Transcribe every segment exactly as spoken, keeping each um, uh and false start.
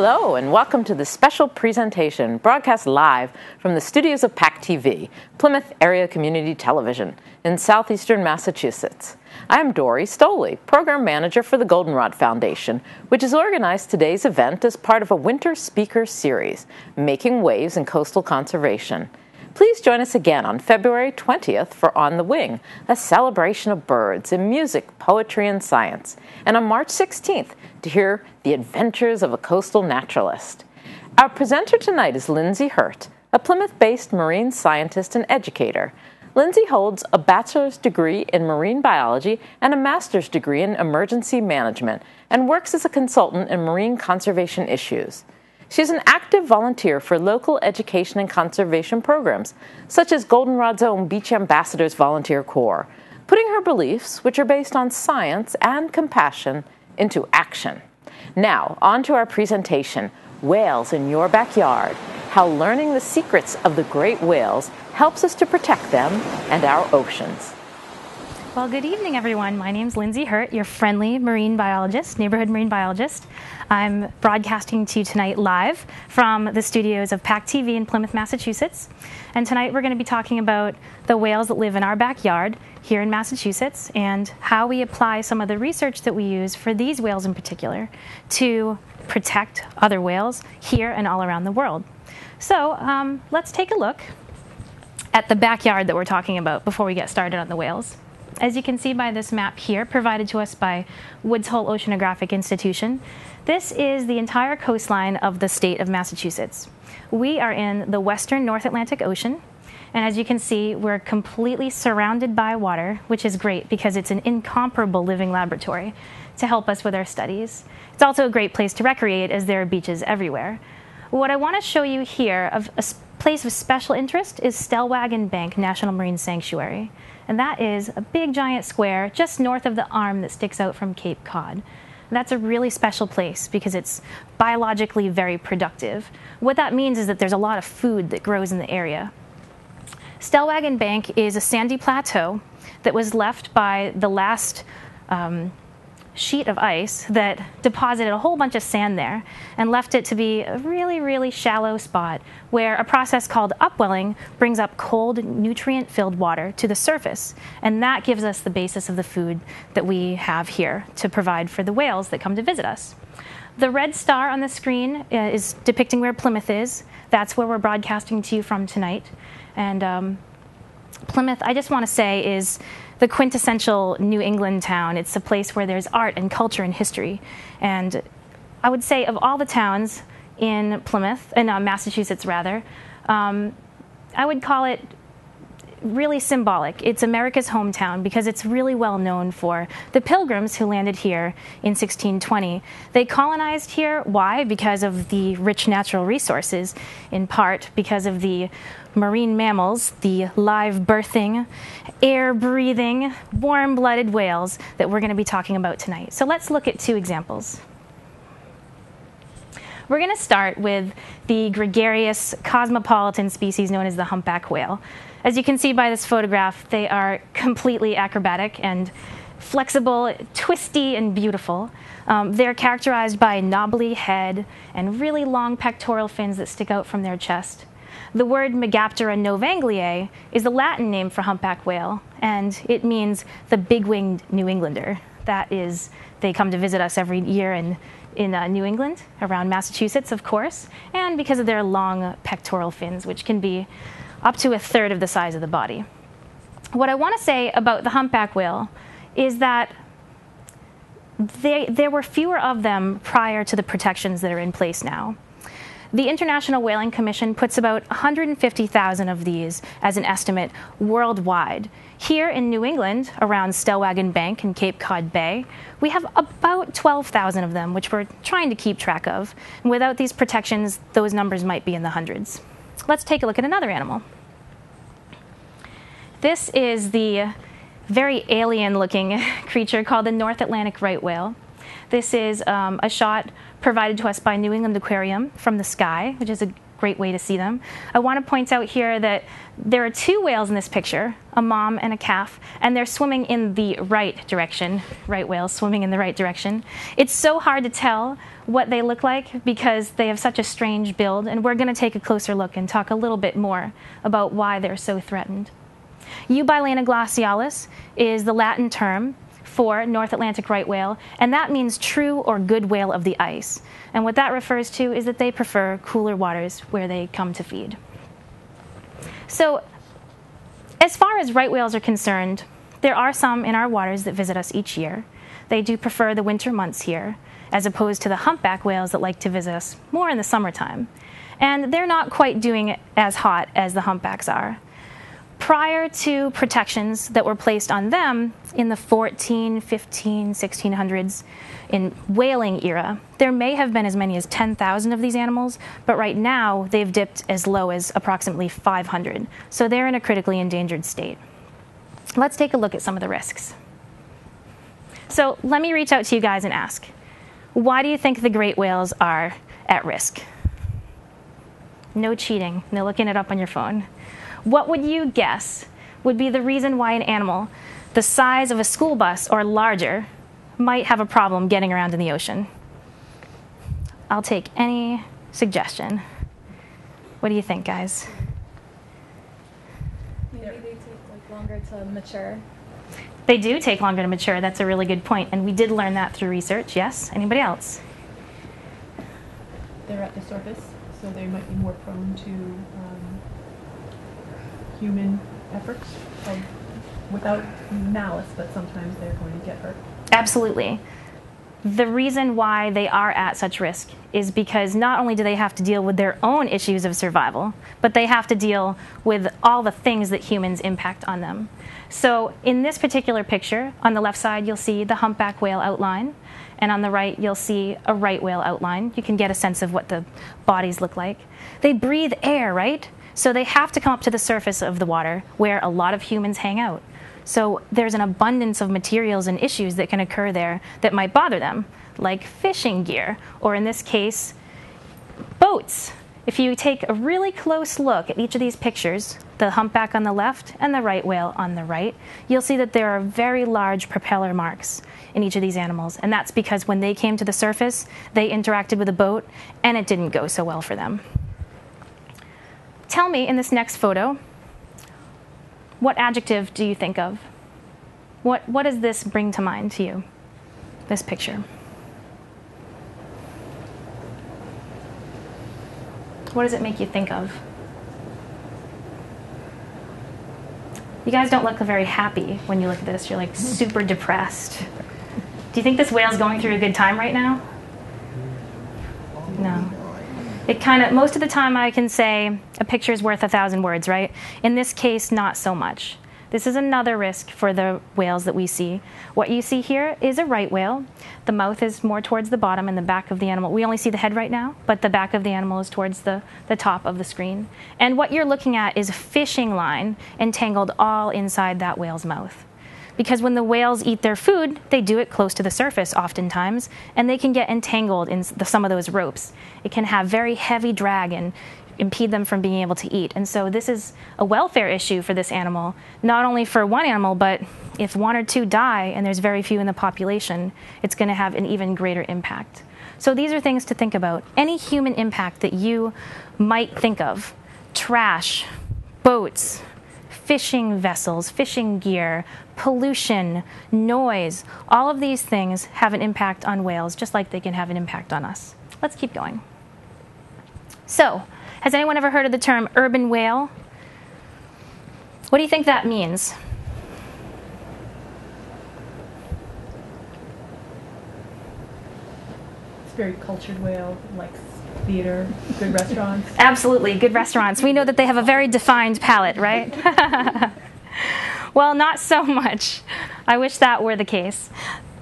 Hello and welcome to this special presentation broadcast live from the studios of PAC T V, Plymouth Area Community Television in southeastern Massachusetts. I'm Dori Stoley, Program Manager for the Goldenrod Foundation, which has organized today's event as part of a winter speaker series, Making Waves in Coastal Conservation. Please join us again on February twentieth for On the Wing, a celebration of birds in music, poetry, and science, and on March sixteenth to hear the adventures of a coastal naturalist. Our presenter tonight is Lindsay Hirt, a Plymouth-based marine scientist and educator. Lindsay holds a bachelor's degree in marine biology and a master's degree in emergency management and works as a consultant in marine conservation issues. She's an active volunteer for local education and conservation programs, such as Goldenrod's own Beach Ambassadors Volunteer Corps, putting her beliefs, which are based on science and compassion, into action. Now, on to our presentation, Whales in Your Backyard, How Learning the Secrets of the Great Whales Helps Us to Protect Them and Our Oceans. Well, good evening, everyone. My name's Lindsay Hirt, your friendly marine biologist, neighborhood marine biologist. I'm broadcasting to you tonight live from the studios of PAC T V in Plymouth, Massachusetts. And tonight we're going to be talking about the whales that live in our backyard here in Massachusetts and how we apply some of the research that we use for these whales in particular to protect other whales here and all around the world. So um, let's take a look at the backyard that we're talking about before we get started on the whales. As you can see by this map here, provided to us by Woods Hole Oceanographic Institution, this is the entire coastline of the state of Massachusetts. We are in the western North Atlantic Ocean, and as you can see, we're completely surrounded by water, which is great because it's an incomparable living laboratory to help us with our studies. It's also a great place to recreate as there are beaches everywhere. What I want to show you here of a place of special interest is Stellwagen Bank National Marine Sanctuary. And that is a big giant square just north of the arm that sticks out from Cape Cod. That's a really special place because it's biologically very productive. What that means is that there's a lot of food that grows in the area. Stellwagen Bank is a sandy plateau that was left by the last um, sheet of ice that deposited a whole bunch of sand there and left it to be a really, really shallow spot where a process called upwelling brings up cold, nutrient-filled water to the surface. And that gives us the basis of the food that we have here to provide for the whales that come to visit us. The red star on the screen is depicting where Plymouth is. That's where we're broadcasting to you from tonight. And um, Plymouth, I just want to say, is the quintessential New England town. It's a place where there's art and culture and history. And I would say of all the towns in Plymouth, in uh, Massachusetts rather, um, I would call it really symbolic. It's America's hometown because it's really well known for the Pilgrims who landed here in sixteen twenty. They colonized here. Why? Because of the rich natural resources, in part because of the marine mammals, the live birthing, air breathing, warm-blooded whales that we're going to be talking about tonight. So let's look at two examples. We're going to start with the gregarious cosmopolitan species known as the humpback whale. As you can see by this photograph, they are completely acrobatic and flexible, twisty, and beautiful. Um, they're characterized by a knobbly head and really long pectoral fins that stick out from their chest. The word Megaptera novaeangliae is the Latin name for humpback whale, and it means the big-winged New Englander. That is, they come to visit us every year in, in uh, New England, around Massachusetts, of course, and because of their long pectoral fins, which can be up to a third of the size of the body. What I want to say about the humpback whale is that they, there were fewer of them prior to the protections that are in place now. The International Whaling Commission puts about one hundred fifty thousand of these as an estimate worldwide. Here in New England, around Stellwagen Bank and Cape Cod Bay, we have about twelve thousand of them, which we're trying to keep track of. And without these protections, those numbers might be in the hundreds. Let's take a look at another animal. This is the very alien-looking creature called the North Atlantic right whale. This is um, a shot provided to us by New England Aquarium from the sky, which is a great way to see them. I want to point out here that there are two whales in this picture, a mom and a calf, and they're swimming in the right direction, right whales swimming in the right direction. It's so hard to tell what they look like because they have such a strange build, and we're going to take a closer look and talk a little bit more about why they're so threatened. Eubalaena glacialis is the Latin term for North Atlantic right whale, and that means true or good whale of the ice. And what that refers to is that they prefer cooler waters where they come to feed. So, as far as right whales are concerned, there are some in our waters that visit us each year. They do prefer the winter months here, as opposed to the humpback whales that like to visit us more in the summertime. And they're not quite doing it as hot as the humpbacks are. Prior to protections that were placed on them in the fourteen, fifteen, sixteen hundreds in whaling era, there may have been as many as ten thousand of these animals, but right now they've dipped as low as approximately five hundred. So they're in a critically endangered state. Let's take a look at some of the risks. So let me reach out to you guys and ask, why do you think the great whales are at risk? No cheating, no looking it up on your phone. What would you guess would be the reason why an animal the size of a school bus or larger might have a problem getting around in the ocean? I'll take any suggestion. What do you think, guys? Maybe they take like, longer to mature. They do take longer to mature. That's a really good point. And we did learn that through research. Yes? Anybody else? They're at the surface, so they might be more prone to um, human efforts, like, without malice, but sometimes they're going to get hurt. Absolutely. The reason why they are at such risk is because not only do they have to deal with their own issues of survival, but they have to deal with all the things that humans impact on them. So in this particular picture, on the left side, you'll see the humpback whale outline, and on the right, you'll see a right whale outline. You can get a sense of what the bodies look like. They breathe air, right? So they have to come up to the surface of the water where a lot of humans hang out. So there's an abundance of materials and issues that can occur there that might bother them, like fishing gear, or in this case, boats. If you take a really close look at each of these pictures, the humpback on the left and the right whale on the right, you'll see that there are very large propeller marks in each of these animals. And that's because when they came to the surface, they interacted with a boat, and it didn't go so well for them. Tell me in this next photo, what adjective do you think of? What, what does this bring to mind to you, this picture? What does it make you think of? You guys don't look very happy when you look at this. You're like super depressed. Do you think this whale's going through a good time right now? No. It kind of, most of the time I can say a picture's worth a thousand words, right? In this case, not so much. This is another risk for the whales that we see. What you see here is a right whale. The mouth is more towards the bottom and the back of the animal. We only see the head right now, but the back of the animal is towards the, the top of the screen. And what you're looking at is a fishing line entangled all inside that whale's mouth. Because when the whales eat their food, they do it close to the surface oftentimes, and they can get entangled in the, some of those ropes. It can have very heavy drag and impede them from being able to eat. And so this is a welfare issue for this animal, not only for one animal, but if one or two die and there's very few in the population, it's going to have an even greater impact. So these are things to think about. Any human impact that you might think of, trash, boats, fishing vessels, fishing gear, pollution, noise, all of these things have an impact on whales, just like they can have an impact on us. Let's keep going. So, has anyone ever heard of the term urban whale? What do you think that means? It's very cultured whale, like theater, good restaurants. Absolutely, good restaurants. We know that they have a very defined palate, right? Well, not so much. I wish that were the case.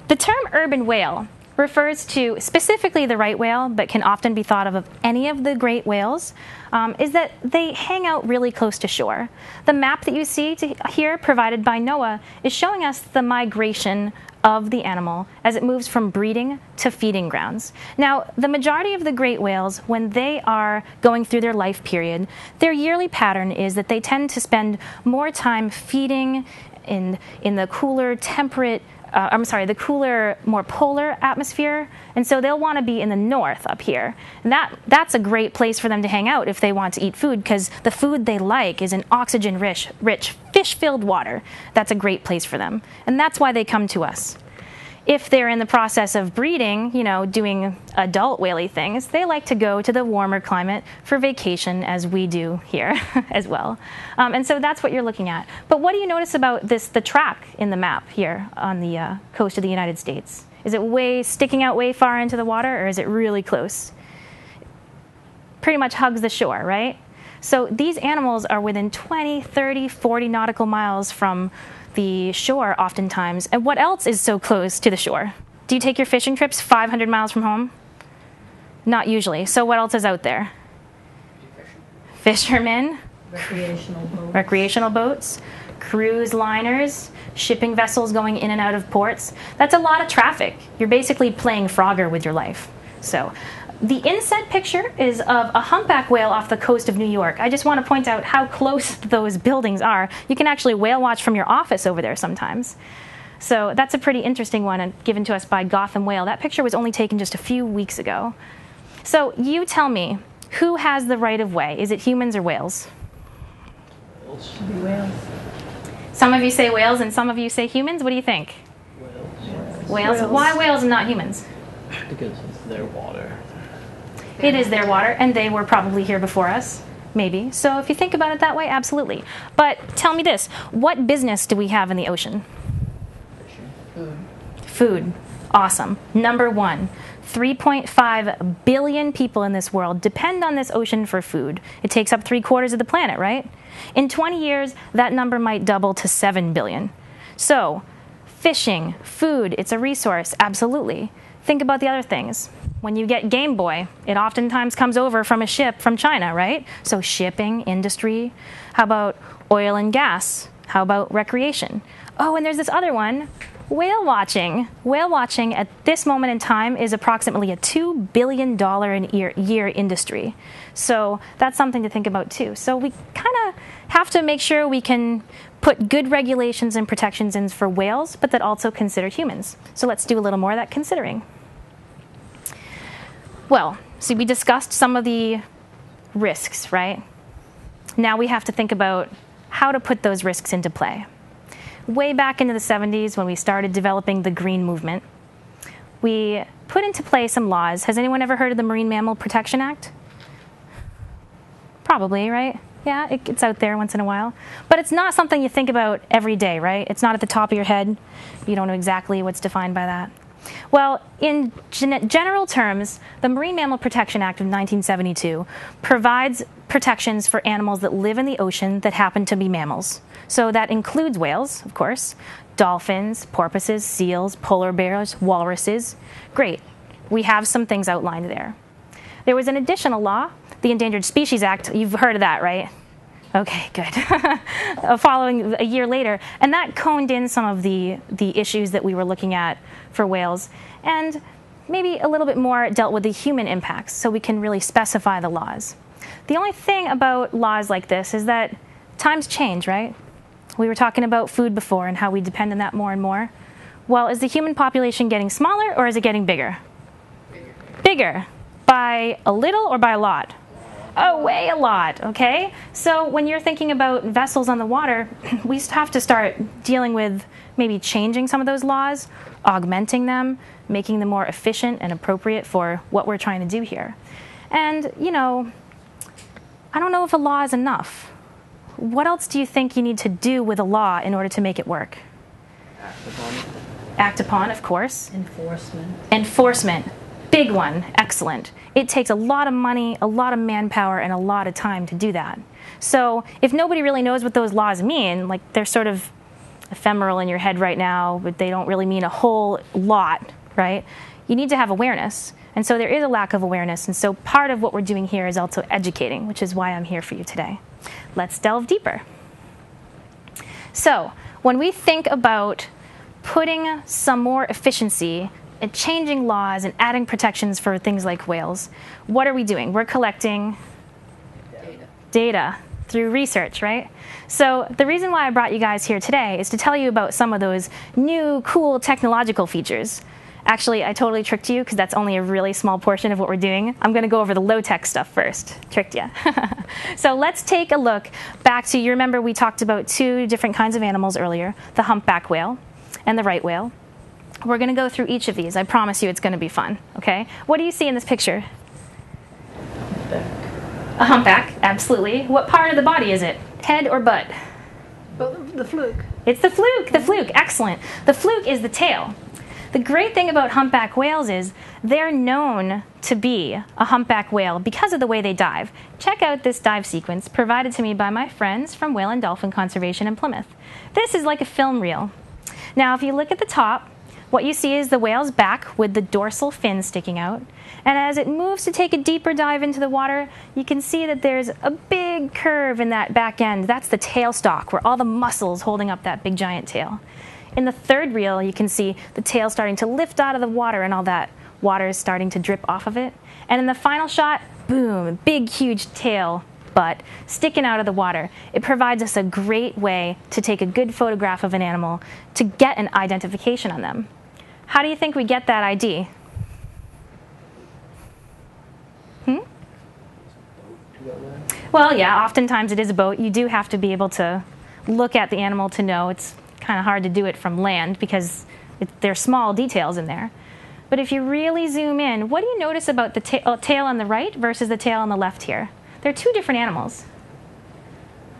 The term urban whale refers to specifically the right whale, but can often be thought of of any of the great whales, um, is that they hang out really close to shore. The map that you see to here provided by NOAA is showing us the migration of the animal as it moves from breeding to feeding grounds. Now, the majority of the great whales, when they are going through their life period, their yearly pattern is that they tend to spend more time feeding in, in the cooler, temperate, Uh, I'm sorry, the cooler, more polar atmosphere, and so they'll want to be in the north up here. And that, that's a great place for them to hang out if they want to eat food, because the food they like is in oxygen-rich, rich, fish-filled water. That's a great place for them, and that's why they come to us. If they're in the process of breeding, you know, doing adult whaley things, they like to go to the warmer climate for vacation, as we do here as well. Um, and so that's what you're looking at. But what do you notice about this, the track in the map here on the uh, coast of the United States? Is it way sticking out way far into the water, or is it really close? Pretty much hugs the shore, right? So these animals are within twenty, thirty, forty nautical miles from the shore oftentimes. And what else is so close to the shore? Do you take your fishing trips five hundred miles from home? Not usually. So what else is out there? Fishermen, recreational boats, recreational boats, cruise liners, shipping vessels going in and out of ports. That's a lot of traffic. You're basically playing Frogger with your life. So the inset picture is of a humpback whale off the coast of New York. I just want to point out how close those buildings are. You can actually whale watch from your office over there sometimes. So that's a pretty interesting one, and given to us by Gotham Whale. That picture was only taken just a few weeks ago. So you tell me, who has the right of way? Is it humans or whales? Whales. Should be whales. Some of you say whales and some of you say humans. What do you think? Whales. Whales. Whales. Why whales and not humans? Because it's their water. It is their water, and they were probably here before us, maybe. So if you think about it that way, absolutely. But tell me this, what business do we have in the ocean? Food. Food. Awesome. Number one, three point five billion people in this world depend on this ocean for food. It takes up three quarters of the planet, right? In twenty years, that number might double to seven billion. So fishing, food, it's a resource, absolutely. Think about the other things. When you get Game Boy, it oftentimes comes over from a ship from China, right? So shipping, industry. How about oil and gas? How about recreation? Oh, and there's this other one, whale watching. Whale watching at this moment in time is approximately a two billion dollars a year industry. So that's something to think about too. So we kind of have to make sure we can put good regulations and protections in for whales, but that also consider humans. So let's do a little more of that considering. Well, see, we discussed some of the risks, right? Now we have to think about how to put those risks into play. Way back into the seventies, when we started developing the green movement, we put into play some laws. Has anyone ever heard of the Marine Mammal Protection Act? Probably, right? Yeah, it gets out there once in a while. But it's not something you think about every day, right? It's not at the top of your head. You don't know exactly what's defined by that. Well, in gen general terms, the Marine Mammal Protection Act of nineteen seventy-two provides protections for animals that live in the ocean that happen to be mammals. So that includes whales, of course, dolphins, porpoises, seals, polar bears, walruses. Great. We have some things outlined there. There was an additional law, the Endangered Species Act. You've heard of that, right? Okay, good. Following a year later, and that coned in some of the, the issues that we were looking at for whales, and maybe a little bit more dealt with the human impacts, so we can really specify the laws. The only thing about laws like this is that times change, right? We were talking about food before and how we depend on that more and more. Well, is the human population getting smaller, or is it getting bigger? Bigger. Bigger. By a little or by a lot? Oh, way a lot, okay? So when you're thinking about vessels on the water, we have to start dealing with maybe changing some of those laws, augmenting them, making them more efficient and appropriate for what we're trying to do here. And, you know, I don't know if a law is enough. What else do you think you need to do with a law in order to make it work? Act upon it. Act upon, of course. Enforcement. Enforcement. Big one. Excellent. It takes a lot of money, a lot of manpower, and a lot of time to do that. So if nobody really knows what those laws mean, like they're sort of ephemeral in your head right now, but they don't really mean a whole lot, right? You need to have awareness. And so there is a lack of awareness. And so part of what we're doing here is also educating, which is why I'm here for you today. Let's delve deeper. So when we think about putting some more efficiency and changing laws and adding protections for things like whales, what are we doing? We're collecting data, data through research, right? So the reason why I brought you guys here today is to tell you about some of those new, cool technological features. Actually, I totally tricked you because that's only a really small portion of what we're doing. I'm going to go over the low-tech stuff first. Tricked ya. So let's take a look back to, you remember we talked about two different kinds of animals earlier, the humpback whale and the right whale. We're going to go through each of these. I promise you it's going to be fun, okay? What do you see in this picture? Humpback. A humpback, absolutely. What part of the body is it? Head or butt? The fluke. It's the fluke, the fluke, excellent. The fluke is the tail. The great thing about humpback whales is they're known to be a humpback whale because of the way they dive. Check out this dive sequence provided to me by my friends from Whale and Dolphin Conservation in Plymouth. This is like a film reel. Now, if you look at the top, what you see is the whale's back with the dorsal fin sticking out. And as it moves to take a deeper dive into the water, you can see that there's a big curve in that back end. That's the tail stalk, where all the muscles holding up that big giant tail. In the third reel, you can see the tail starting to lift out of the water and all that water is starting to drip off of it. And in the final shot, boom, big, huge tail butt sticking out of the water. It provides us a great way to take a good photograph of an animal to get an identification on them. How do you think we get that I D? Hmm? Well, yeah, oftentimes it is a boat. You do have to be able to look at the animal to know. It's kind of hard to do it from land because it, there are small details in there. But if you really zoom in, what do you notice about the ta uh, tail on the right versus the tail on the left here? They're two different animals.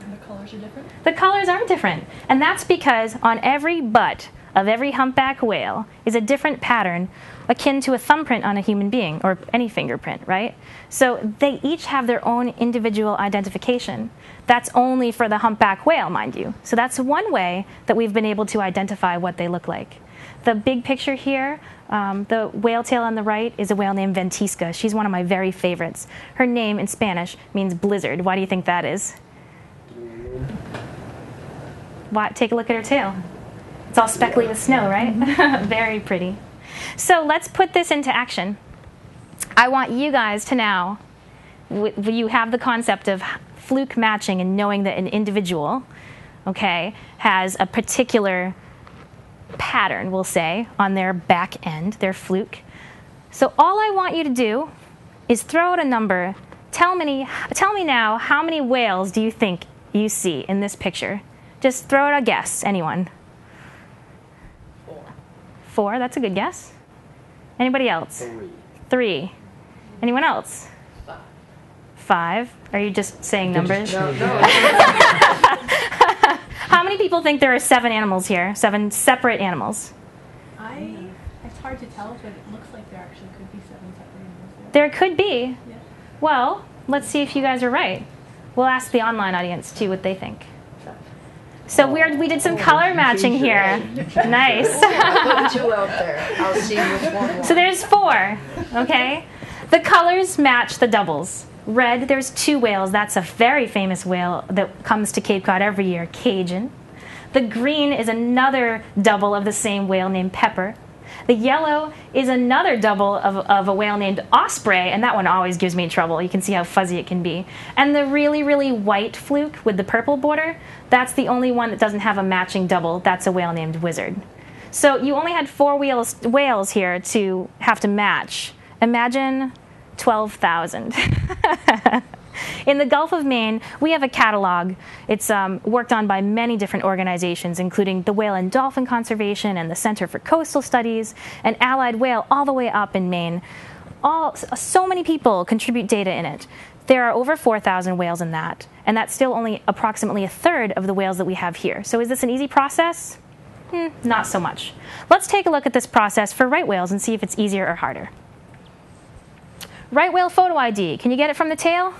And the colors are different? The colors are different. And that's because on every butt of every humpback whale is a different pattern akin to a thumbprint on a human being or any fingerprint, right? So they each have their own individual identification. That's only for the humpback whale, mind you. So that's one way that we've been able to identify what they look like. The big picture here, um, the whale tail on the right is a whale named Ventisca. She's one of my very favorites. Her name in Spanish means blizzard. Why do you think that is? Why, take a look at her tail. It's all speckly with snow, right? Very pretty. So let's put this into action. I want you guys to now, you have the concept of fluke matching and knowing that an individual, okay, has a particular pattern, we'll say, on their back end, their fluke. So all I want you to do is throw out a number. Tell me, tell me now, how many whales do you think you see in this picture? Just throw out a guess, anyone. Four, that's a good guess. Anybody else? Three. Three. Anyone else? Five. Five? Are you just saying numbers? No, no. How many people think there are seven animals here? Seven separate animals? I, it's hard to tell, but it looks like there actually could be seven separate animals there. There could be. Yeah. Well, let's see if you guys are right. We'll ask the online audience, too, what they think. So we're, we did some color matching here. Nice. I'll put two out there. I'll see which one. So there's four, okay? The colors match the doubles. Red, there's two whales. That's a very famous whale that comes to Cape Cod every year, Cajun. The green is another double of the same whale named Pepper. The yellow is another double of, of a whale named Osprey, and that one always gives me trouble. You can see how fuzzy it can be. And the really, really white fluke with the purple border, that's the only one that doesn't have a matching double. That's a whale named Wizard. So you only had four whales, whales here to have to match. Imagine twelve thousand. In the Gulf of Maine, we have a catalog. It's um, worked on by many different organizations, including the Whale and Dolphin Conservation and the Center for Coastal Studies and Allied Whale all the way up in Maine. All, so many people contribute data in it. There are over four thousand whales in that, and that's still only approximately a third of the whales that we have here. So is this an easy process? Hmm, not so much. Let's take a look at this process for right whales and see if it's easier or harder. Right whale photo I D, can you get it from the tail?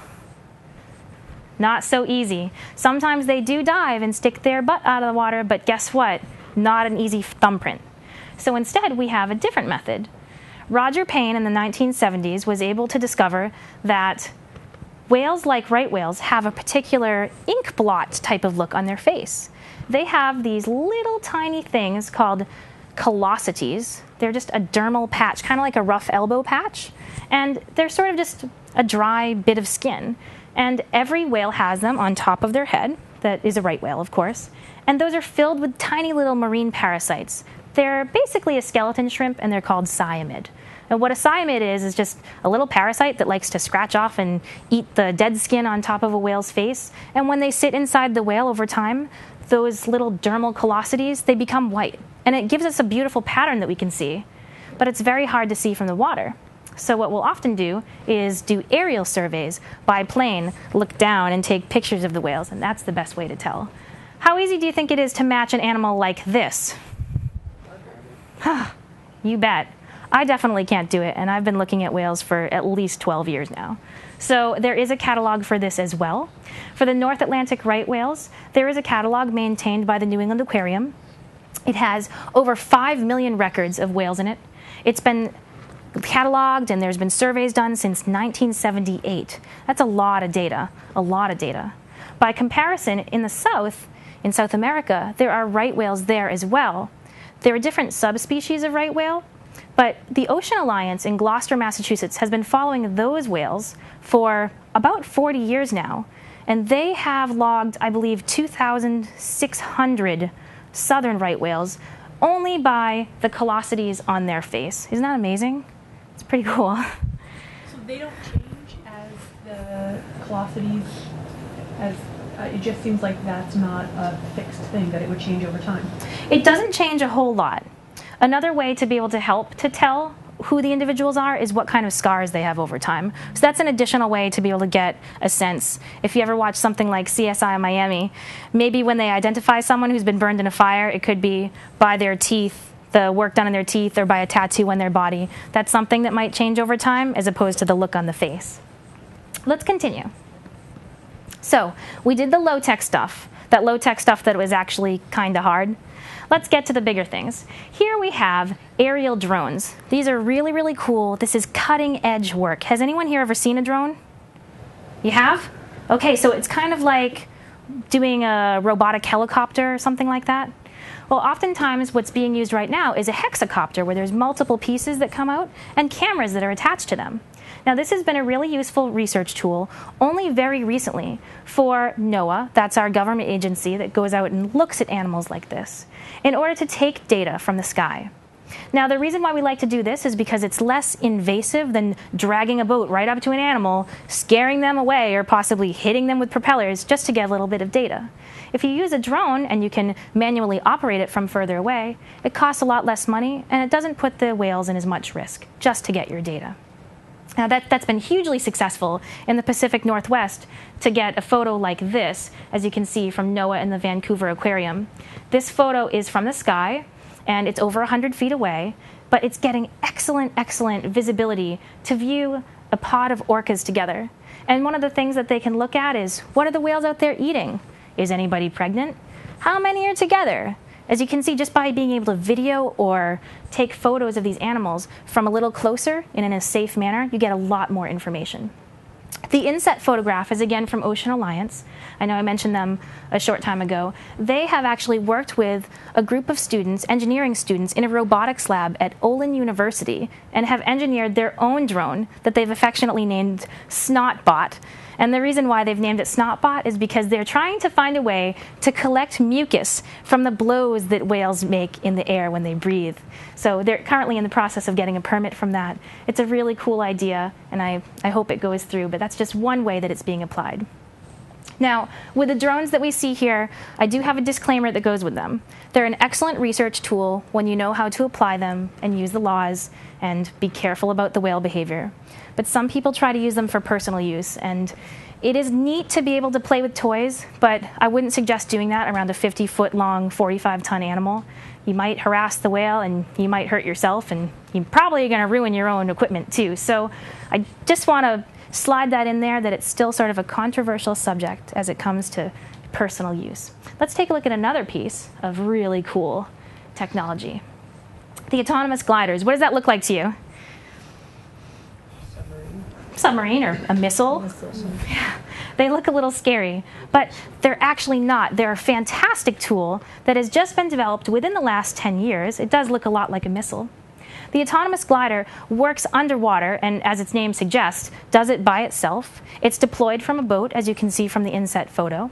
Not so easy. Sometimes they do dive and stick their butt out of the water, but guess what? Not an easy thumbprint. So instead, we have a different method. Roger Payne in the nineteen seventies was able to discover that whales, like right whales, have a particular ink blot type of look on their face. They have these little tiny things called callosities. They're just a dermal patch, kind of like a rough elbow patch, and they're sort of just a dry bit of skin. And every whale has them on top of their head. That is a right whale, of course. And those are filled with tiny little marine parasites. They're basically a skeleton shrimp, and they're called cyamid. And what a cyamid is, is just a little parasite that likes to scratch off and eat the dead skin on top of a whale's face. And when they sit inside the whale over time, those little dermal callosities, they become white. And it gives us a beautiful pattern that we can see, but it's very hard to see from the water. So what we'll often do is do aerial surveys by plane, look down and take pictures of the whales, and that's the best way to tell. How easy do you think it is to match an animal like this? You bet. I definitely can't do it, and I've been looking at whales for at least twelve years now. So there is a catalog for this as well. For the North Atlantic right whales, there is a catalog maintained by the New England Aquarium. It has over five million records of whales in it. It's been cataloged, and there's been surveys done since nineteen seventy-eight. That's a lot of data, a lot of data. By comparison, in the South, in South America, there are right whales there as well. There are different subspecies of right whale, but the Ocean Alliance in Gloucester, Massachusetts has been following those whales for about forty years now, and they have logged, I believe, two thousand six hundred southern right whales only by the callosities on their face. Isn't that amazing? It's pretty cool. So they don't change as the callosities, as uh, it just seems like that's not a fixed thing, that it would change over time. It doesn't change a whole lot. Another way to be able to help to tell who the individuals are is what kind of scars they have over time. So that's an additional way to be able to get a sense. If you ever watch something like C S I Miami, maybe when they identify someone who's been burned in a fire, it could be by their teeth, the work done on their teeth, or by a tattoo on their body. That's something that might change over time as opposed to the look on the face. Let's continue. So we did the low-tech stuff, that low-tech stuff that was actually kind of hard. Let's get to the bigger things. Here we have aerial drones. These are really, really cool. This is cutting-edge work. Has anyone here ever seen a drone? You have? Okay, so it's kind of like doing a robotic helicopter or something like that. Well, oftentimes what's being used right now is a hexacopter, where there's multiple pieces that come out and cameras that are attached to them. Now, this has been a really useful research tool only very recently for NOAA. That's our government agency that goes out and looks at animals like this in order to take data from the sky. Now, the reason why we like to do this is because it's less invasive than dragging a boat right up to an animal, scaring them away, or possibly hitting them with propellers just to get a little bit of data. If you use a drone and you can manually operate it from further away, it costs a lot less money, and it doesn't put the whales in as much risk just to get your data. Now, that, that's been hugely successful in the Pacific Northwest to get a photo like this, as you can see from NOAA and the Vancouver Aquarium. This photo is from the sky, and it's over one hundred feet away, but it's getting excellent, excellent visibility to view a pod of orcas together. And one of the things that they can look at is, what are the whales out there eating? Is anybody pregnant? How many are together? As you can see, just by being able to video or take photos of these animals from a little closer and in a safe manner, you get a lot more information. The inset photograph is again from Ocean Alliance. I know I mentioned them a short time ago. They have actually worked with a group of students, engineering students, in a robotics lab at Olin University, and have engineered their own drone that they've affectionately named SnotBot. And the reason why they've named it SnotBot is because they're trying to find a way to collect mucus from the blows that whales make in the air when they breathe. So they're currently in the process of getting a permit from that. It's a really cool idea, and I, I hope it goes through, but that's just one way that it's being applied. Now, with the drones that we see here, I do have a disclaimer that goes with them. They're an excellent research tool when you know how to apply them and use the laws and be careful about the whale behavior. But some people try to use them for personal use, and it is neat to be able to play with toys, but I wouldn't suggest doing that around a fifty-foot-long, forty-five-ton animal. You might harass the whale, and you might hurt yourself, and you're probably going to ruin your own equipment, too. So I just want to slide that in there, that it's still sort of a controversial subject as it comes to personal use. Let's take a look at another piece of really cool technology. The autonomous gliders. What does that look like to you? Submarine or a missile? missile. Yeah. They look a little scary, but they're actually not. They're a fantastic tool that has just been developed within the last ten years. It does look a lot like a missile. The autonomous glider works underwater and, as its name suggests, does it by itself. It's deployed from a boat, as you can see from the inset photo.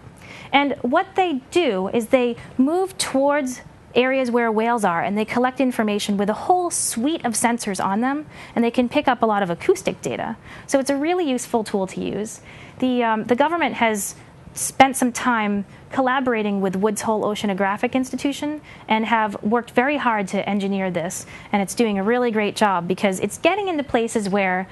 And what they do is they move towards areas where whales are, and they collect information with a whole suite of sensors on them, and they can pick up a lot of acoustic data. So it's a really useful tool to use. The, um, the government has spent some time collaborating with Woods Hole Oceanographic Institution and have worked very hard to engineer this, and it's doing a really great job because it's getting into places where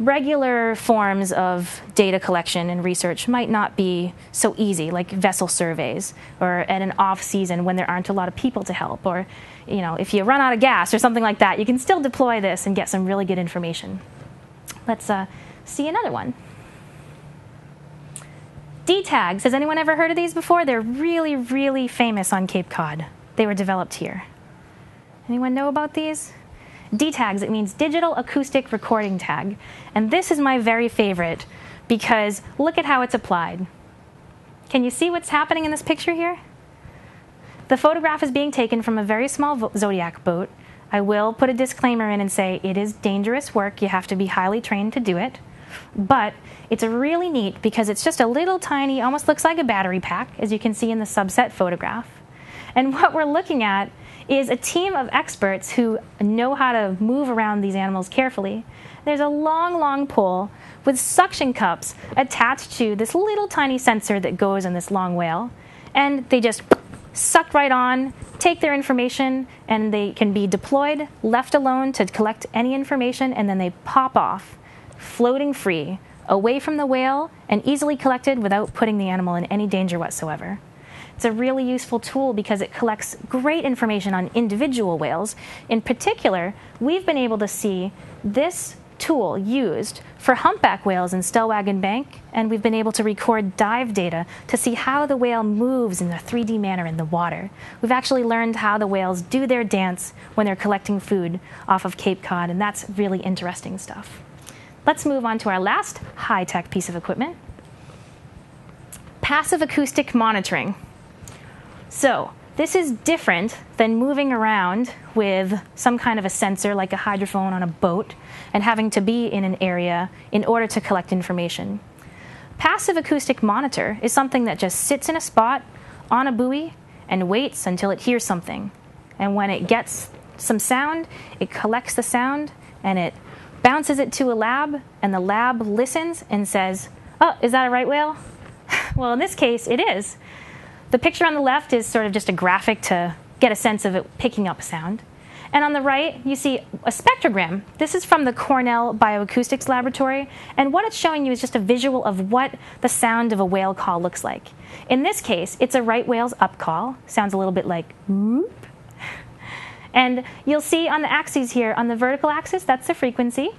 regular forms of data collection and research might not be so easy, like vessel surveys, or at an off-season when there aren't a lot of people to help, or you know, if you run out of gas or something like that, you can still deploy this and get some really good information. Let's uh, see another one. D tags. Has anyone ever heard of these before? They're really, really famous on Cape Cod. They were developed here. Anyone know about these? D tags, it means digital acoustic recording tag. And this is my very favorite because look at how it's applied. Can you see what's happening in this picture here? The photograph is being taken from a very small Zodiac boat. I will put a disclaimer in and say it is dangerous work. You have to be highly trained to do it. But it's really neat because it's just a little tiny, almost looks like a battery pack, as you can see in the subset photograph. And what we're looking at is a team of experts who know how to move around these animals carefully. There's a long, long pole with suction cups attached to this little tiny sensor that goes in this long whale, and they just suck right on, take their information, and they can be deployed, left alone to collect any information, and then they pop off, floating free, away from the whale, and easily collected without putting the animal in any danger whatsoever. It's a really useful tool because it collects great information on individual whales. In particular, we've been able to see this tool used for humpback whales in Stellwagen Bank, and we've been able to record dive data to see how the whale moves in a three D manner in the water. We've actually learned how the whales do their dance when they're collecting food off of Cape Cod, and that's really interesting stuff. Let's move on to our last high-tech piece of equipment, passive acoustic monitoring. So this is different than moving around with some kind of a sensor like a hydrophone on a boat and having to be in an area in order to collect information. Passive acoustic monitor is something that just sits in a spot on a buoy and waits until it hears something. And when it gets some sound, it collects the sound and it bounces it to a lab, and the lab listens and says, "Oh, is that a right whale?" Well, in this case, it is. The picture on the left is sort of just a graphic to get a sense of it picking up sound. And on the right, you see a spectrogram. This is from the Cornell Bioacoustics Laboratory, and what it's showing you is just a visual of what the sound of a whale call looks like. In this case, it's a right whale's up call. Sounds a little bit like whoop. And you'll see on the axes here, on the vertical axis, that's the frequency,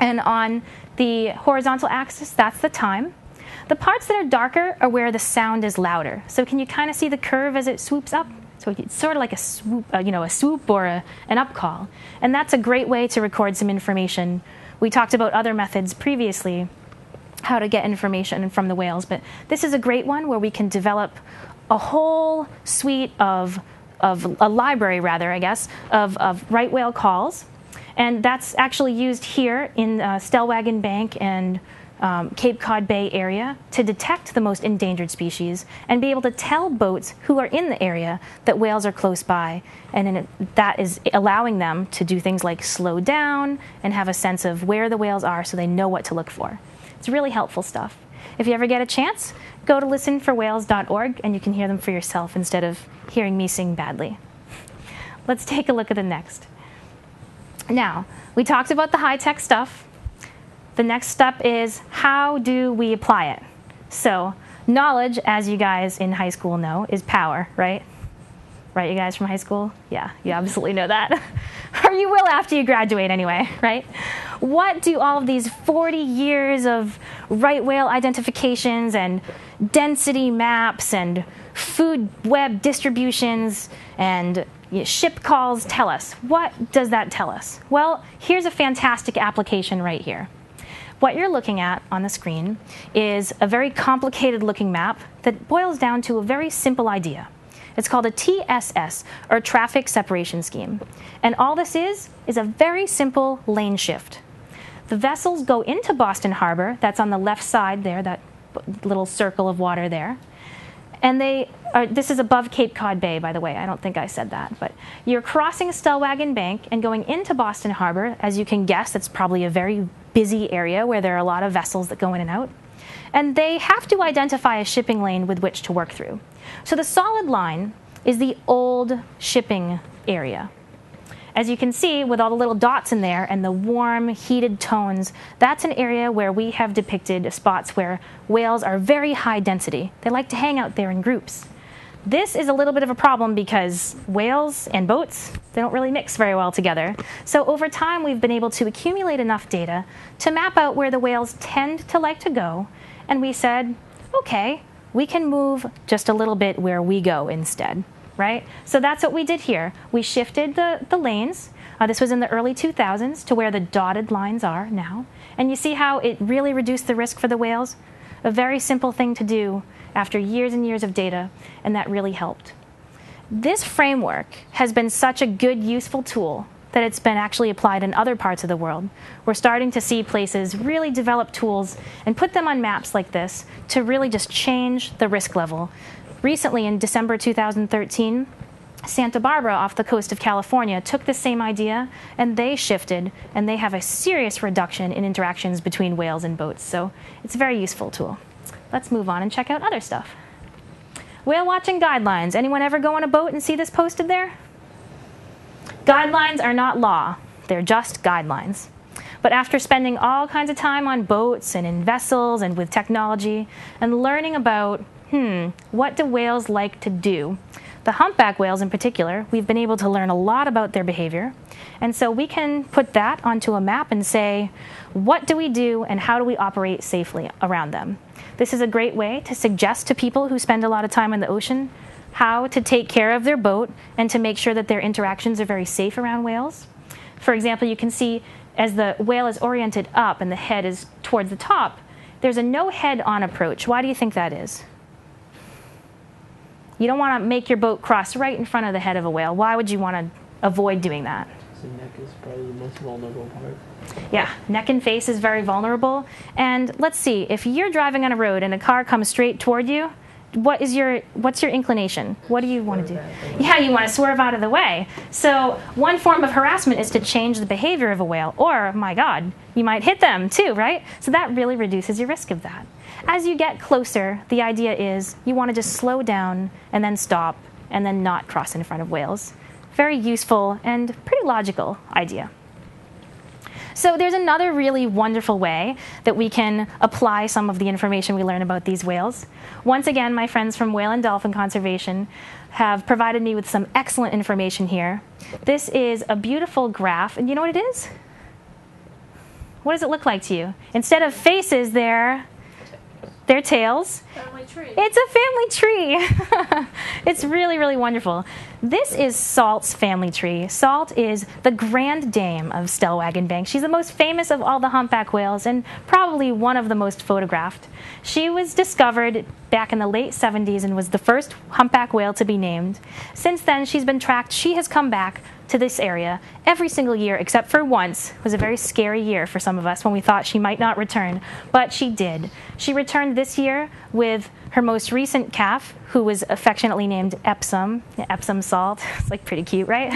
and on the horizontal axis, that's the time. The parts that are darker are where the sound is louder. So can you kind of see the curve as it swoops up? So it's sort of like a swoop, uh, you know, a swoop or a, an up call. And that's a great way to record some information. We talked about other methods previously, how to get information from the whales, but this is a great one where we can develop a whole suite of, of a library rather, I guess, of, of right whale calls. And that's actually used here in uh, Stellwagen Bank and Um, Cape Cod Bay area to detect the most endangered species and be able to tell boats who are in the area that whales are close by, and in it, that is allowing them to do things like slow down and have a sense of where the whales are so they know what to look for. It's really helpful stuff. If you ever get a chance, go to listen for whales dot org and you can hear them for yourself instead of hearing me sing badly. Let's take a look at the next. Now, we talked about the high-tech stuff. The next step is, how do we apply it? So knowledge, as you guys in high school know, is power, right? Right, you guys from high school? Yeah, you absolutely know that. Or you will after you graduate anyway, right? What do all of these forty years of right whale identifications and density maps and food web distributions and ship calls tell us? What does that tell us? Well, here's a fantastic application right here. What you're looking at on the screen is a very complicated looking map that boils down to a very simple idea. It's called a T S S, or Traffic Separation Scheme. And all this is, is a very simple lane shift. The vessels go into Boston Harbor, that's on the left side there, that little circle of water there. And they are, this is above Cape Cod Bay, by the way. I don't think I said that. But you're crossing Stellwagen Bank and going into Boston Harbor. As you can guess, it's probably a very busy area where there are a lot of vessels that go in and out. And they have to identify a shipping lane with which to work through. So the solid line is the old shipping area. As you can see, with all the little dots in there and the warm, heated tones, that's an area where we have depicted spots where whales are very high density. They like to hang out there in groups. This is a little bit of a problem because whales and boats, they don't really mix very well together. So over time, we've been able to accumulate enough data to map out where the whales tend to like to go. And we said, okay, we can move just a little bit where we go instead, right? So that's what we did here. We shifted the, the lanes. Uh, this was in the early two thousands to where the dotted lines are now. And you see how it really reduced the risk for the whales? A very simple thing to do after years and years of data, and that really helped. This framework has been such a good, useful tool that it's been actually applied in other parts of the world. We're starting to see places really develop tools and put them on maps like this to really just change the risk level. Recently, in December two thousand thirteen, Santa Barbara off the coast of California took the same idea, and they shifted, and they have a serious reduction in interactions between whales and boats. So it's a very useful tool. Let's move on and check out other stuff. Whale watching guidelines. Anyone ever go on a boat and see this posted there? Guidelines are not law. They're just guidelines. But after spending all kinds of time on boats and in vessels and with technology and learning about, hmm, what do whales like to do? The humpback whales in particular, we've been able to learn a lot about their behavior. And so we can put that onto a map and say, what do we do and how do we operate safely around them? This is a great way to suggest to people who spend a lot of time in the ocean how to take care of their boat and to make sure that their interactions are very safe around whales. For example, you can see as the whale is oriented up and the head is towards the top, there's a no-head-on approach. Why do you think that is? You don't want to make your boat cross right in front of the head of a whale. Why would you want to avoid doing that? So neck is probably the most vulnerable part. Yeah, neck and face is very vulnerable. And let's see, if you're driving on a road and a car comes straight toward you, what is your, what's your inclination? What do you want to do? Yeah, you want to swerve out of the way. So one form of harassment is to change the behavior of a whale, or, my God, you might hit them too, right? So that really reduces your risk of that. As you get closer, the idea is you want to just slow down and then stop and then not cross in front of whales. Very useful and pretty logical idea. So there's another really wonderful way that we can apply some of the information we learn about these whales. Once again, my friends from Whale and Dolphin Conservation have provided me with some excellent information here. This is a beautiful graph, and you know what it is? What does it look like to you? Instead of faces, they're... their tails. Family tree. It's a family tree. It's really, really wonderful. This is Salt's family tree. Salt is the Grand Dame of Stellwagen Bank. She's the most famous of all the humpback whales and probably one of the most photographed. She was discovered back in the late seventies and was the first humpback whale to be named. Since then, she's been tracked. She has come back to this area every single year except for once. It was a very scary year for some of us when we thought she might not return, but she did. She returned this year with her most recent calf, who was affectionately named Epsom, Epsom salt. It's like pretty cute, right?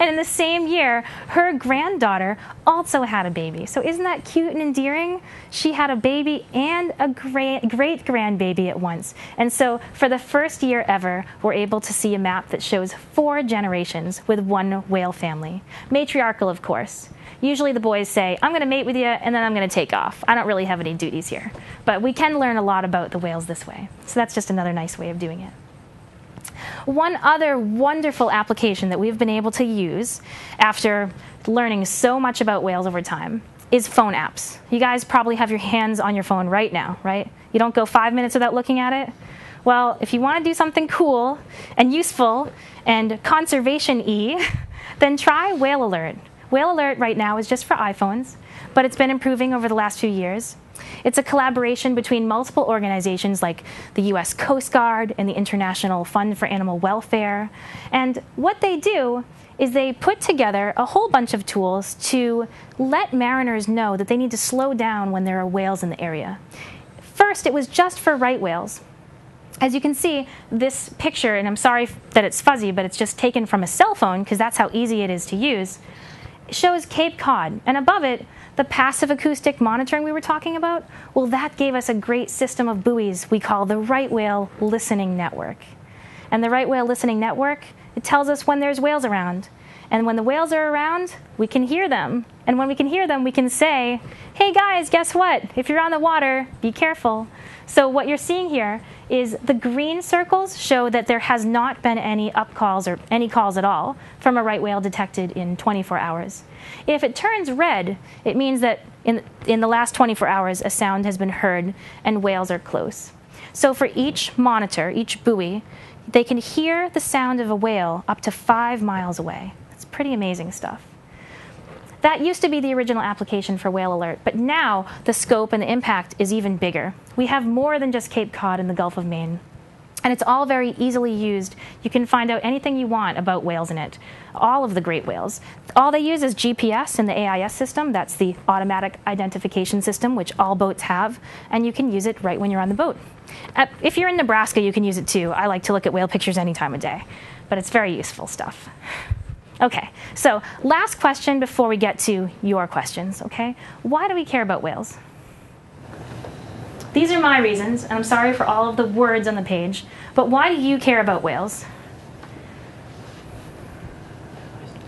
And in the same year, her granddaughter also had a baby. So isn't that cute and endearing? She had a baby and a great, great grandbaby at once. And so for the first year ever, we're able to see a map that shows four generations with one whale family. Matriarchal, of course. Usually the boys say, I'm going to mate with you, and then I'm going to take off. I don't really have any duties here. But we can learn a lot about the whales this way. So that's just another nice way of doing it. One other wonderful application that we've been able to use after learning so much about whales over time is phone apps. You guys probably have your hands on your phone right now, right? You don't go five minutes without looking at it? Well, if you want to do something cool and useful and conservation-y, then try Whale Alert. Whale Alert right now is just for iPhones, but it's been improving over the last few years. It's a collaboration between multiple organizations like the U S Coast Guard and the International Fund for Animal Welfare. And what they do is they put together a whole bunch of tools to let mariners know that they need to slow down when there are whales in the area. First, it was just for right whales. As you can see, this picture, and I'm sorry that it's fuzzy, but it's just taken from a cell phone because that's how easy it is to use, shows Cape Cod, and above it, the passive acoustic monitoring we were talking about, well, that gave us a great system of buoys we call the Right Whale Listening Network. And the Right Whale Listening Network, it tells us when there's whales around. And when the whales are around, we can hear them. And when we can hear them, we can say, hey guys, guess what? If you're on the water, be careful. So what you're seeing here is the green circles show that there has not been any upcalls or any calls at all from a right whale detected in twenty-four hours. If it turns red, it means that in, in the last twenty-four hours, a sound has been heard and whales are close. So for each monitor, each buoy, they can hear the sound of a whale up to five miles away. It's pretty amazing stuff. That used to be the original application for Whale Alert, but now the scope and the impact is even bigger. We have more than just Cape Cod and the Gulf of Maine, and it's all very easily used. You can find out anything you want about whales in it, all of the great whales. All they use is G P S and the A I S system. That's the Automatic Identification System, which all boats have, and you can use it right when you're on the boat. If you're in Nebraska, you can use it too. I like to look at whale pictures any time of day, but it's very useful stuff. Okay, so last question before we get to your questions, okay? Why do we care about whales? These are my reasons, and I'm sorry for all of the words on the page, but why do you care about whales?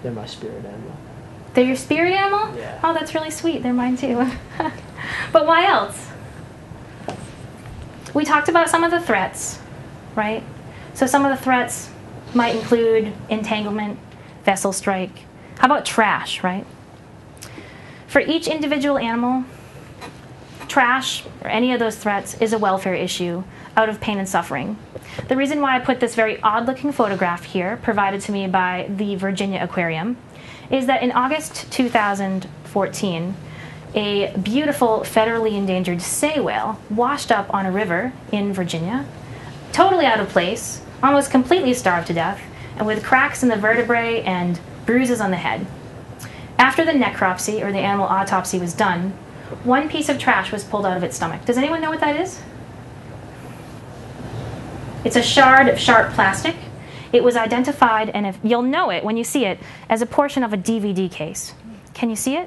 They're my spirit animal. They're your spirit animal? Yeah. Oh, that's really sweet. They're mine too. But why else? We talked about some of the threats, right? So some of the threats might include entanglement, vessel strike. How about trash, right? For each individual animal, trash or any of those threats is a welfare issue out of pain and suffering. The reason why I put this very odd-looking photograph here, provided to me by the Virginia Aquarium, is that in August two thousand fourteen, a beautiful federally endangered sei whale washed up on a river in Virginia, totally out of place, almost completely starved to death, and with cracks in the vertebrae and bruises on the head. After the necropsy, or the animal autopsy, was done, one piece of trash was pulled out of its stomach. Does anyone know what that is? It's a shard of sharp plastic. It was identified, and if, you'll know it when you see it, as a portion of a D V D case. Can you see it?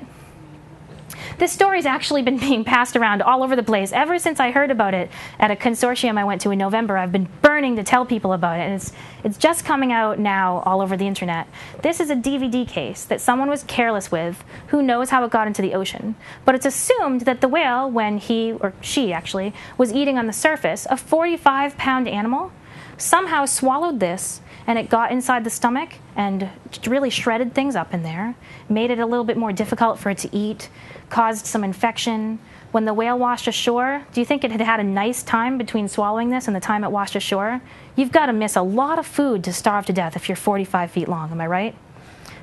This story's actually been being passed around all over the place ever since I heard about it at a consortium I went to in November. I've been burning to tell people about it, and it's, it's just coming out now all over the internet. This is a D V D case that someone was careless with. Who knows how it got into the ocean? But it's assumed that the whale, when he, or she actually, was eating on the surface, a forty-five pound animal somehow swallowed this, and it got inside the stomach and really shredded things up in there, made it a little bit more difficult for it to eat, caused some infection. When the whale washed ashore, do you think it had had a nice time between swallowing this and the time it washed ashore? You've got to miss a lot of food to starve to death if you're forty-five feet long, am I right?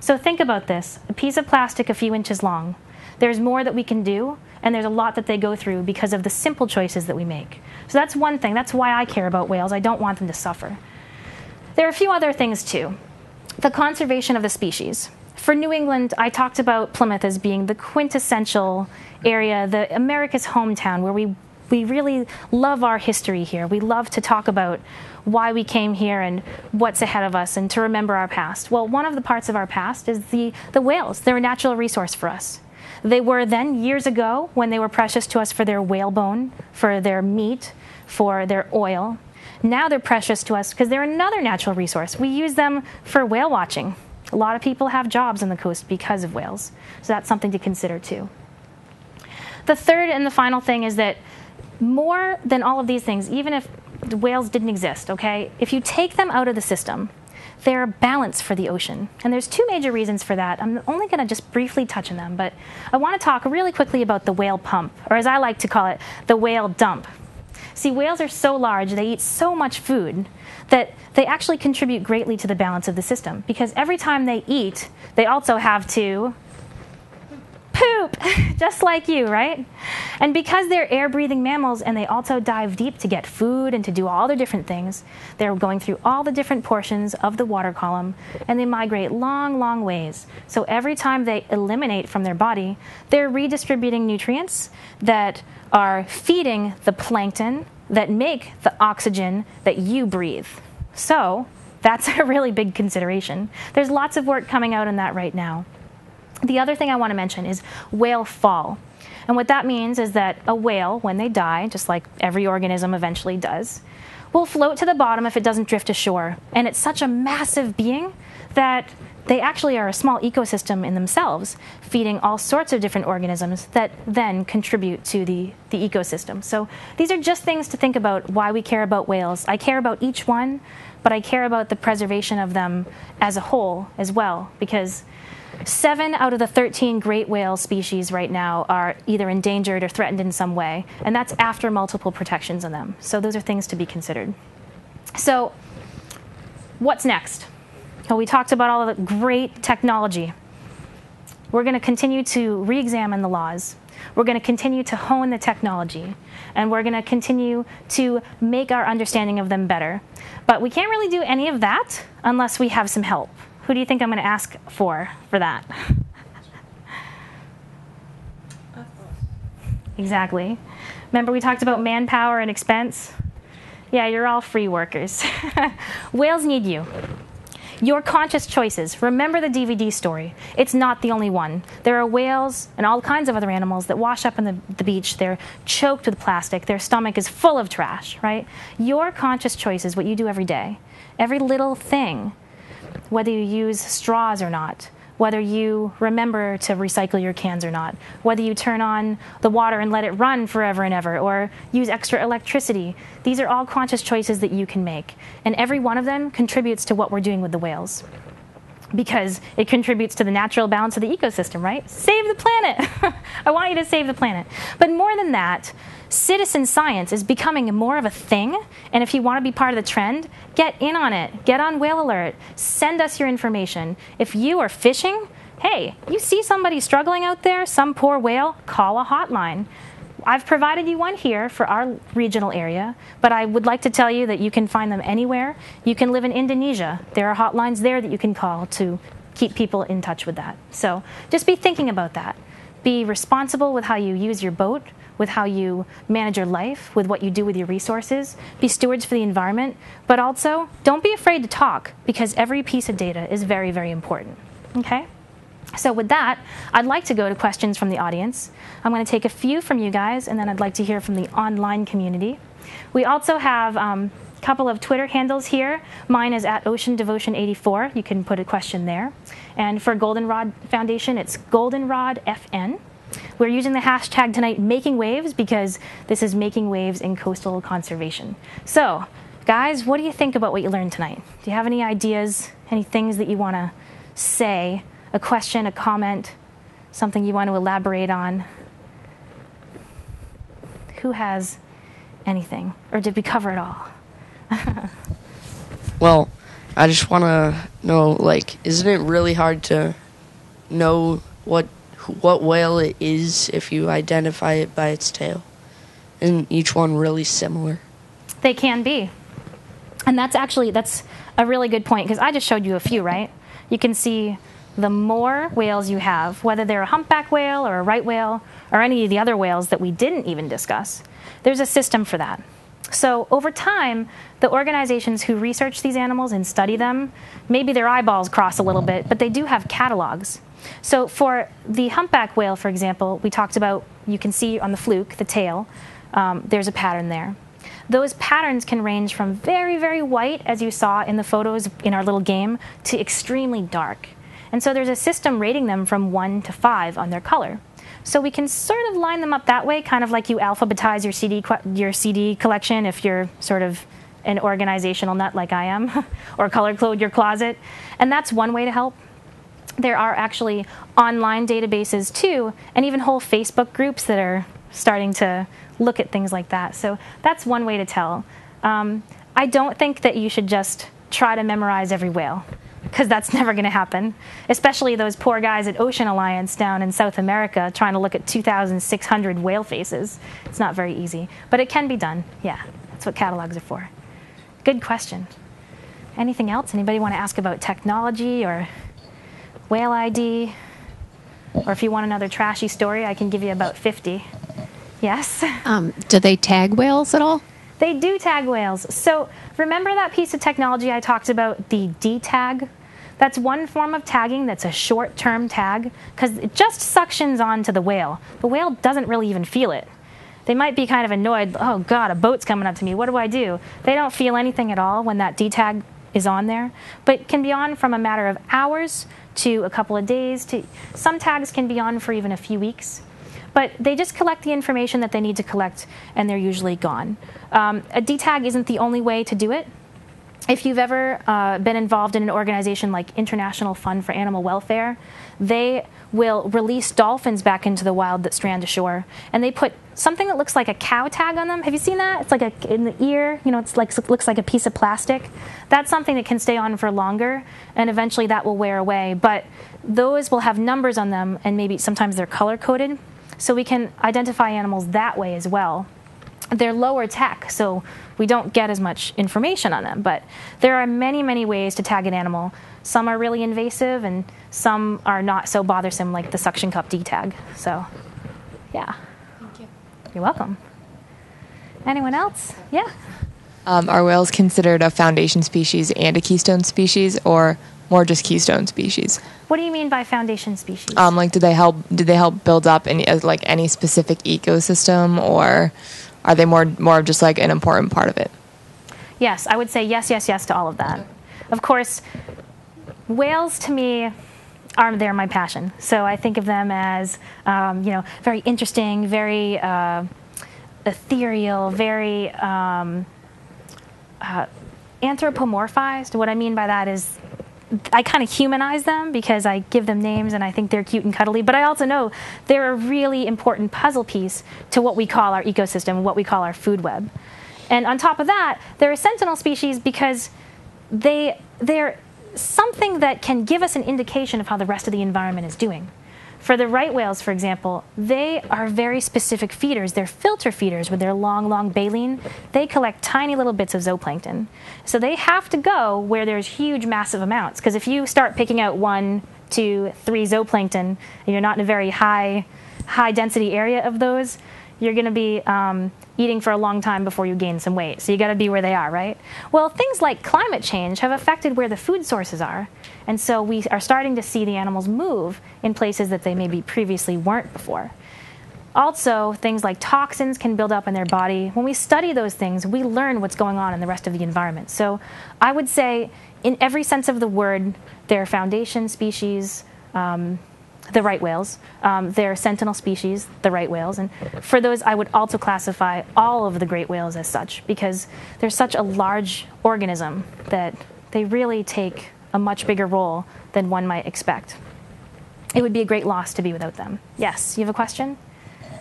So think about this, a piece of plastic a few inches long. There's more that we can do, and there's a lot that they go through because of the simple choices that we make. So that's one thing, that's why I care about whales. I don't want them to suffer. There are a few other things too. The conservation of the species. For New England, I talked about Plymouth as being the quintessential area, the America's hometown, where we, we really love our history here. We love to talk about why we came here and what's ahead of us and to remember our past. Well, one of the parts of our past is the, the whales. They're a natural resource for us. They were then, years ago, when they were precious to us for their whalebone, for their meat, for their oil. Now they're precious to us because they're another natural resource. We use them for whale watching. A lot of people have jobs on the coast because of whales, so that's something to consider too. The third and the final thing is that more than all of these things, even if whales didn't exist, okay, if you take them out of the system, they're a balance for the ocean. And there's two major reasons for that. I'm only going to just briefly touch on them, but I want to talk really quickly about the whale pump, or as I like to call it, the whale dump. See, whales are so large, they eat so much food, that they actually contribute greatly to the balance of the system, because every time they eat, they also have to poop, just like you, right? And because they're air-breathing mammals and they also dive deep to get food and to do all their different things, they're going through all the different portions of the water column, and they migrate long, long ways. So every time they eliminate from their body, they're redistributing nutrients that are feeding the plankton that make the oxygen that you breathe. So that's a really big consideration. There's lots of work coming out on that right now. The other thing I want to mention is whale fall. And what that means is that a whale, when they die, just like every organism eventually does, will float to the bottom if it doesn't drift ashore. And it's such a massive being that they actually are a small ecosystem in themselves, feeding all sorts of different organisms that then contribute to the, the ecosystem. So these are just things to think about why we care about whales. I care about each one, but I care about the preservation of them as a whole as well, because seven out of the thirteen great whale species right now are either endangered or threatened in some way, and that's after multiple protections on them. So those are things to be considered. So what's next? Well, we talked about all of the great technology. We're going to continue to re-examine the laws. We're going to continue to hone the technology, and we're going to continue to make our understanding of them better. But we can't really do any of that unless we have some help. Who do you think I'm going to ask for for that? Exactly. Remember we talked about manpower and expense? Yeah, you're all free workers. Whales need you. Your conscious choices. Remember the D V D story. It's not the only one. There are whales and all kinds of other animals that wash up on the, the beach. They're choked with plastic. Their stomach is full of trash, right? Your conscious choices, what you do every day, every little thing, whether you use straws or not, whether you remember to recycle your cans or not, whether you turn on the water and let it run forever and ever, or use extra electricity. These are all conscious choices that you can make. And every one of them contributes to what we're doing with the whales, because it contributes to the natural balance of the ecosystem, right? Save the planet. I want you to save the planet. But more than that, citizen science is becoming more of a thing, and if you want to be part of the trend, get in on it. Get on Whale Alert. Send us your information. If you are fishing, hey, you see somebody struggling out there, some poor whale, call a hotline. I've provided you one here for our regional area, but I would like to tell you that you can find them anywhere. You can live in Indonesia. There are hotlines there that you can call to keep people in touch with that. So just be thinking about that. Be responsible with how you use your boat, with how you manage your life, with what you do with your resources. Be stewards for the environment, but also don't be afraid to talk, because every piece of data is very, very important, okay? So with that, I'd like to go to questions from the audience. I'm going to take a few from you guys, and then I'd like to hear from the online community. We also have um, a couple of Twitter handles here. Mine is at Ocean Devotion eighty-four. You can put a question there. And for Goldenrod Foundation, it's Goldenrod F N. We're using the hashtag tonight, Making Waves, because this is Making Waves in Coastal Conservation. So, guys, what do you think about what you learned tonight? Do you have any ideas, any things that you want to say, a question, a comment, something you want to elaborate on? Who has anything? Or did we cover it all? Well, I just want to know, like, isn't it really hard to know what what whale it is if you identify it by its tail? Isn't each one really similar? They can be. And that's actually, that's a really good point, because I just showed you a few, right? You can see the more whales you have, whether they're a humpback whale or a right whale or any of the other whales that we didn't even discuss, there's a system for that. So over time, the organizations who research these animals and study them, maybe their eyeballs cross a little bit, but they do have catalogs. So for the humpback whale, for example, we talked about, you can see on the fluke, the tail, um, there's a pattern there. Those patterns can range from very, very white, as you saw in the photos in our little game, to extremely dark. And so there's a system rating them from one to five on their color. So we can sort of line them up that way, kind of like you alphabetize your C D, your C D collection if you're sort of an organizational nut like I am, or color-code your closet. And that's one way to help. There are actually online databases too, and even whole Facebook groups that are starting to look at things like that. So that's one way to tell. Um, I don't think that you should just try to memorize every whale. because that's never going to happen, especially those poor guys at Ocean Alliance down in South America trying to look at two thousand six hundred whale faces. It's not very easy, but it can be done. Yeah, that's what catalogs are for. Good question. Anything else? Anybody want to ask about technology or whale I D? Or if you want another trashy story, I can give you about fifty. Yes? Um, do they tag whales at all? They do tag whales. So remember that piece of technology I talked about, the D tag? That's one form of tagging that's a short-term tag because it just suctions onto the whale. The whale doesn't really even feel it. They might be kind of annoyed, oh God, a boat's coming up to me, what do I do? They don't feel anything at all when that D tag is on there, but it can be on from a matter of hours to a couple of days. To some tags can be on for even a few weeks. But they just collect the information that they need to collect, and they're usually gone. Um, a D tag isn't the only way to do it. If you've ever uh, been involved in an organization like International Fund for Animal Welfare, they will release dolphins back into the wild that strand ashore, and they put something that looks like a cow tag on them. Have you seen that? It's like a, in the ear, you know, it's like, it looks like a piece of plastic. That's something that can stay on for longer, and eventually that will wear away. But those will have numbers on them, and maybe sometimes they're color-coded. So we can identify animals that way as well. They're lower tech, so we don't get as much information on them. But there are many, many ways to tag an animal. Some are really invasive, and some are not so bothersome, like the suction cup D tag. So, yeah. Thank you. You're welcome. Anyone else? Yeah. Um, are whales considered a foundation species and a keystone species, or more just keystone species? What do you mean by foundation species? Um, like, do they help? Do they help build up any like any specific ecosystem, or are they more more just like an important part of it? Yes, I would say yes, yes, yes to all of that. Of course, whales to me are they're my passion. So I think of them as um, you know very interesting, very uh, ethereal, very um, uh, anthropomorphized. What I mean by that is, I kind of humanize them because I give them names and I think they're cute and cuddly, but I also know they're a really important puzzle piece to what we call our ecosystem, what we call our food web. And on top of that, they're a sentinel species because they, they're something that can give us an indication of how the rest of the environment is doing. For the right whales, for example, they are very specific feeders. They're filter feeders with their long, long baleen. They collect tiny little bits of zooplankton. So they have to go where there's huge, massive amounts. Because if you start picking out one, two, three zooplankton, and you're not in a very high, high density area of those, you're going to be um, eating for a long time before you gain some weight. So you got to be where they are, right? Well, things like climate change have affected where the food sources are. And so we are starting to see the animals move in places that they maybe previously weren't before. Also, things like toxins can build up in their body. When we study those things, we learn what's going on in the rest of the environment. So I would say, in every sense of the word, they're foundation species, um, the right whales. Um, they're sentinel species, the right whales. And for those, I would also classify all of the great whales as such, because they're such a large organism that they really take a much bigger role than one might expect. It would be a great loss to be without them. Yes, you have a question?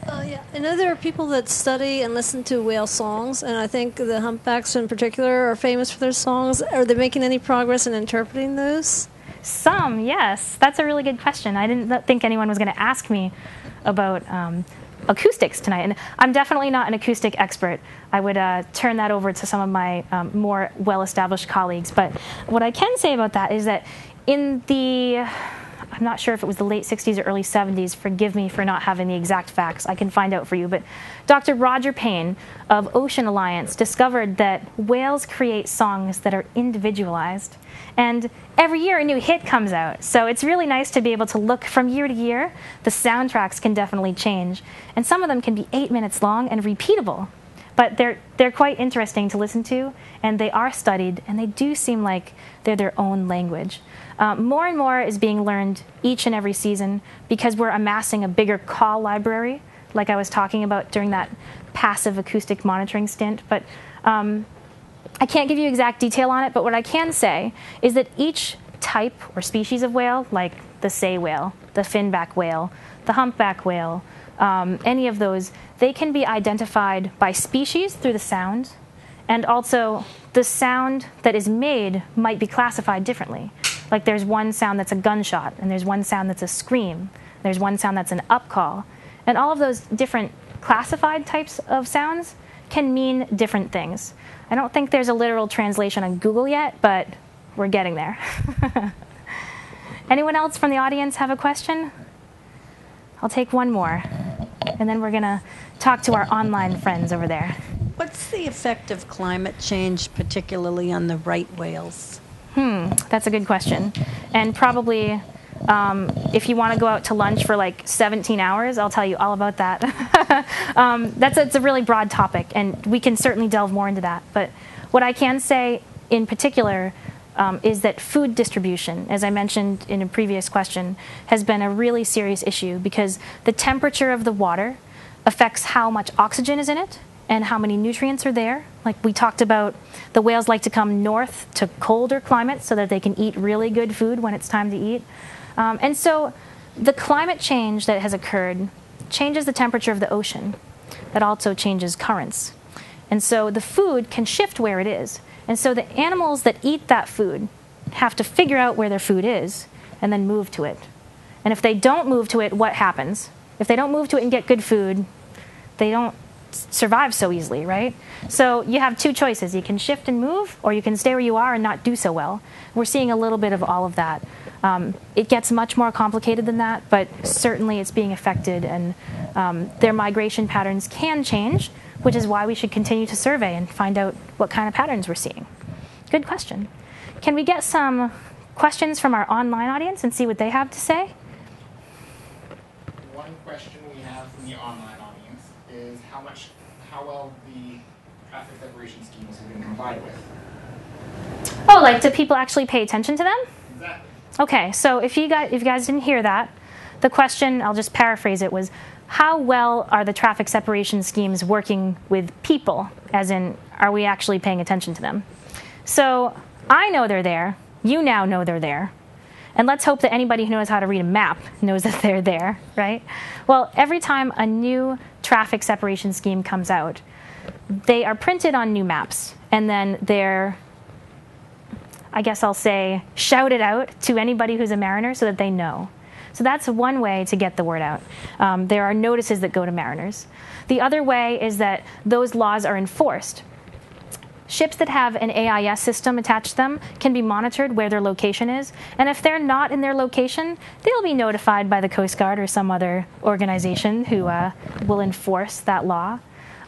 Uh, yeah. I know there are people that study and listen to whale songs, and I think the humpbacks in particular are famous for their songs. Are they making any progress in interpreting those? Some, yes. That's a really good question. I didn't think anyone was going to ask me about um, acoustics tonight, and I'm definitely not an acoustic expert. I would uh, turn that over to some of my um, more well-established colleagues, but what I can say about that is that in the, I'm not sure if it was the late sixties or early seventies, forgive me for not having the exact facts, I can find out for you, but Doctor Roger Payne of Ocean Alliance discovered that whales create songs that are individualized. And every year a new hit comes out, so it's really nice to be able to look from year to year. The soundtracks can definitely change, and some of them can be eight minutes long and repeatable. But they're, they're quite interesting to listen to, and they are studied, and they do seem like they're their own language. Uh, more and more is being learned each and every season because we're amassing a bigger call library, like I was talking about during that passive acoustic monitoring stint. But um, I can't give you exact detail on it, but what I can say is that each type or species of whale, like the sei whale, the finback whale, the humpback whale, um, any of those, they can be identified by species through the sound, and also the sound that is made might be classified differently. Like there's one sound that's a gunshot, and there's one sound that's a scream, there's one sound that's an upcall. And all of those different classified types of sounds can mean different things. I don't think there's a literal translation on Google yet, but we're getting there. Anyone else from the audience have a question? I'll take one more, and then we're going to talk to our online friends over there. What's the effect of climate change, particularly on the right whales? Hmm, that's a good question. And probably, um, if you want to go out to lunch for like seventeen hours, I'll tell you all about that. um, that's a, it's a really broad topic, and we can certainly delve more into that. But what I can say in particular um, is that food distribution, as I mentioned in a previous question, has been a really serious issue because the temperature of the water affects how much oxygen is in it and how many nutrients are there. Like we talked about, the whales like to come north to colder climates so that they can eat really good food when it's time to eat. Um, and so the climate change that has occurred changes the temperature of the ocean. That also changes currents. And so the food can shift where it is. And so the animals that eat that food have to figure out where their food is and then move to it. And if they don't move to it, what happens? If they don't move to it and get good food, they don't survive so easily, right? So you have two choices. You can shift and move, or you can stay where you are and not do so well. We're seeing a little bit of all of that. Um, it gets much more complicated than that, but certainly it's being affected, and um, their migration patterns can change, which is why we should continue to survey and find out what kind of patterns we're seeing. Good question. Can we get some questions from our online audience and see what they have to say? One question we have from the online audience is how much, how well the traffic separation schemes have been complied with. Oh, like do people actually pay attention to them? Exactly. Okay, so if you guys, if you guys didn't hear that, the question, I'll just paraphrase it, was how well are the traffic separation schemes working with people? As in, are we actually paying attention to them? So I know they're there. You now know they're there. And let's hope that anybody who knows how to read a map knows that they're there, right? Well, every time a new traffic separation scheme comes out, they are printed on new maps, and then they're, I guess I'll say, shouted out to anybody who's a mariner so that they know. So that's one way to get the word out. Um, there are notices that go to mariners. The other way is that those laws are enforced. Ships that have an A I S system attached to them can be monitored where their location is, and if they're not in their location, they'll be notified by the Coast Guard or some other organization who uh, will enforce that law.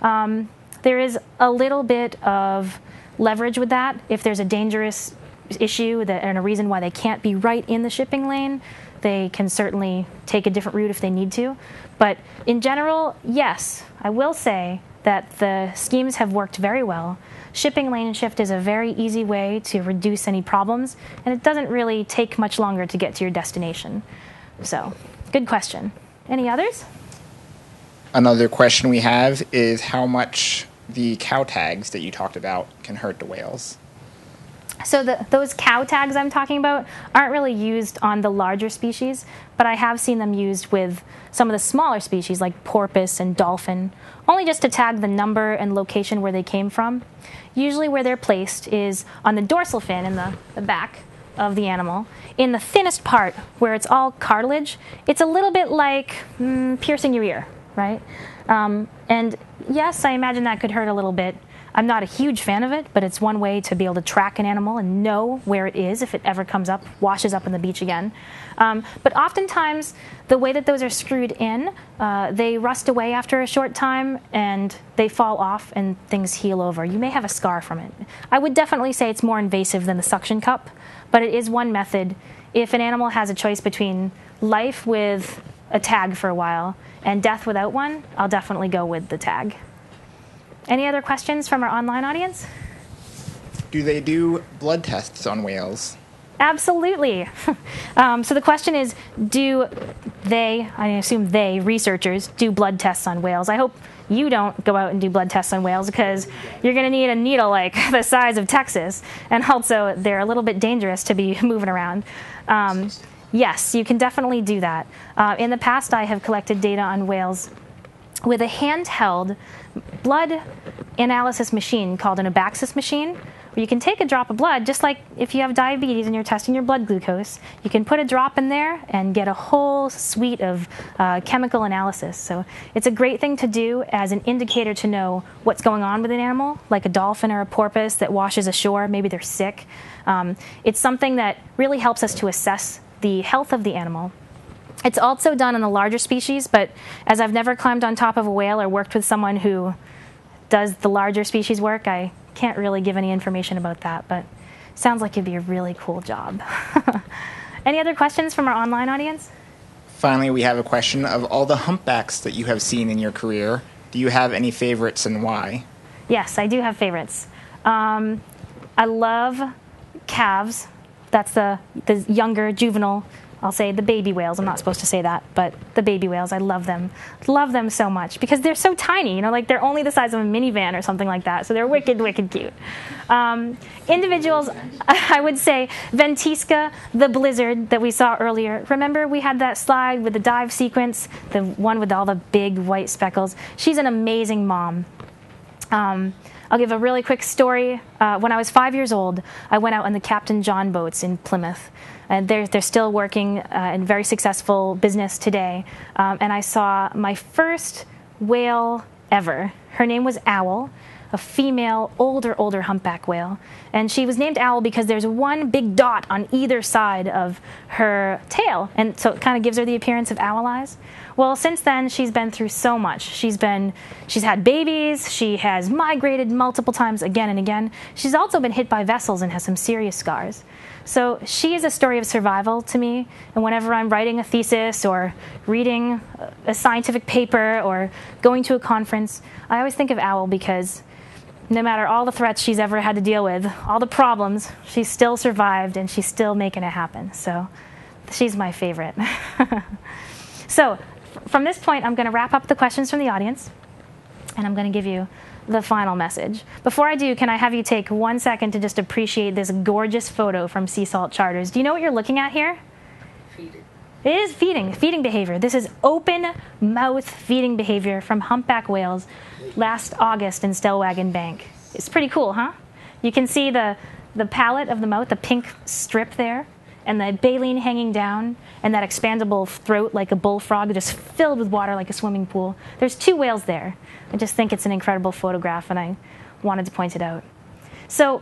Um, there is a little bit of leverage with that. If there's a dangerous issue that, and a reason why they can't be right in the shipping lane, they can certainly take a different route if they need to. But in general, yes, I will say that the schemes have worked very well. Shipping lane shift is a very easy way to reduce any problems, and it doesn't really take much longer to get to your destination. So, good question. Any others? Another question we have is how much the cow tags that you talked about can hurt the whales. So the, those cow tags I'm talking about aren't really used on the larger species, but I have seen them used with some of the smaller species like porpoise and dolphin, only just to tag the number and location where they came from. Usually where they're placed is on the dorsal fin in the, the back of the animal, in the thinnest part where it's all cartilage. It's a little bit like mm, piercing your ear, right? Um, and yes, I imagine that could hurt a little bit. I'm not a huge fan of it, but it's one way to be able to track an animal and know where it is if it ever comes up, washes up on the beach again. Um, but oftentimes, the way that those are screwed in, uh, they rust away after a short time, and they fall off, and things heal over. You may have a scar from it. I would definitely say it's more invasive than the suction cup, but it is one method. If an animal has a choice between life with a tag for a while and death without one, I'll definitely go with the tag. Any other questions from our online audience? Do they do blood tests on whales? Absolutely. um, so the question is, do they, I assume they, researchers, do blood tests on whales? I hope you don't go out and do blood tests on whales because you're going to need a needle like the size of Texas. And also, they're a little bit dangerous to be moving around. Um, yes, you can definitely do that. Uh, in the past, I have collected data on whales with a handheld blood analysis machine called an Abaxis machine, where you can take a drop of blood, just like if you have diabetes and you're testing your blood glucose, you can put a drop in there and get a whole suite of uh, chemical analysis. So it's a great thing to do as an indicator to know what's going on with an animal, like a dolphin or a porpoise that washes ashore, maybe they're sick. Um, it's something that really helps us to assess the health of the animal. It's also done on the larger species, but as I've never climbed on top of a whale or worked with someone who does the larger species work, I can't really give any information about that, but sounds like it'd be a really cool job. Any other questions from our online audience? Finally, we have a question. Of all the humpbacks that you have seen in your career, do you have any favorites and why? Yes, I do have favorites. Um, I love calves. That's the, the younger juvenile. I'll say the baby whales. I'm not supposed to say that, but the baby whales, I love them. Love them so much because they're so tiny, you know, like they're only the size of a minivan or something like that. So they're wicked, wicked cute. Um, individuals, I would say Ventisca, the blizzard that we saw earlier. Remember we had that slide with the dive sequence, the one with all the big white speckles. She's an amazing mom. Um, I'll give a really quick story. Uh, when I was five years old, I went out on the Captain John boats in Plymouth. And they're, they're still working uh, in very successful business today. Um, and I saw my first whale ever. Her name was Owl, a female, older, older humpback whale. And she was named Owl because there's one big dot on either side of her tail. And so it kind of gives her the appearance of owl eyes. Well, since then, she's been through so much. She's been, she's had babies. She has migrated multiple times again and again. She's also been hit by vessels and has some serious scars. So she is a story of survival to me, and whenever I'm writing a thesis or reading a scientific paper or going to a conference, I always think of Owl because no matter all the threats she's ever had to deal with, all the problems, she's still survived and she's still making it happen. So she's my favorite. So from this point, I'm going to wrap up the questions from the audience, and I'm going to give you the final message. Before I do, can I have you take one second to just appreciate this gorgeous photo from Sea Salt Charters? Do you know what you're looking at here? Feeding. It is feeding, feeding behavior. This is open mouth feeding behavior from humpback whales last August in Stellwagen Bank. It's pretty cool, huh? You can see the, the palate of the mouth, the pink strip there, and the baleen hanging down, and that expandable throat like a bullfrog just filled with water like a swimming pool. There's two whales there. I just think it's an incredible photograph, and I wanted to point it out. So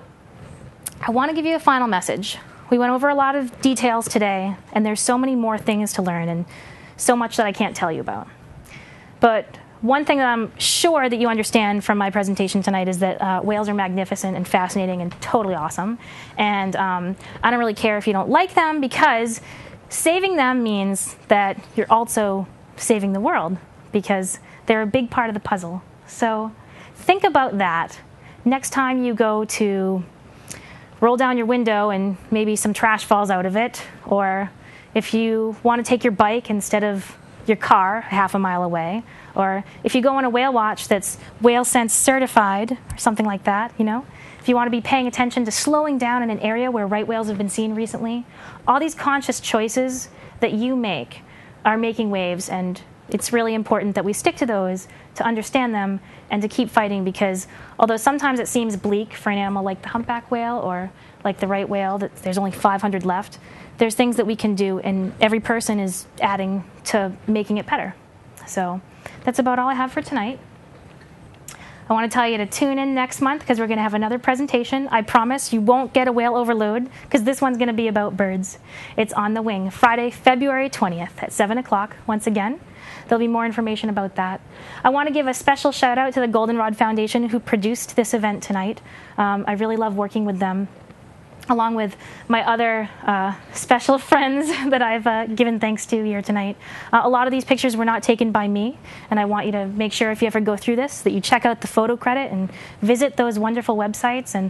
I want to give you a final message. We went over a lot of details today, and there's so many more things to learn and so much that I can't tell you about. But one thing that I'm sure that you understand from my presentation tonight is that uh, whales are magnificent and fascinating and totally awesome. And um, I don't really care if you don't like them, because saving them means that you're also saving the world, because they're a big part of the puzzle. So think about that next time you go to roll down your window and maybe some trash falls out of it, or if you want to take your bike instead of your car half a mile away, or if you go on a whale watch that's Whale Sense certified or something like that, you know, if you want to be paying attention to slowing down in an area where right whales have been seen recently, all these conscious choices that you make are making waves, and it's really important that we stick to those to understand them and to keep fighting, because although sometimes it seems bleak for an animal like the humpback whale or like the right whale, that there's only five hundred left, there's things that we can do, and every person is adding to making it better. So that's about all I have for tonight. I want to tell you to tune in next month, because we're going to have another presentation. I promise you won't get a whale overload, because this one's going to be about birds. It's On the Wing, Friday, February twentieth at seven o'clock. Once again, there'll be more information about that. I want to give a special shout out to the Goldenrod Foundation, who produced this event tonight. Um, I really love working with them, along with my other uh, special friends that I've uh, given thanks to here tonight. Uh, a lot of these pictures were not taken by me, and I want you to make sure if you ever go through this that you check out the photo credit and visit those wonderful websites and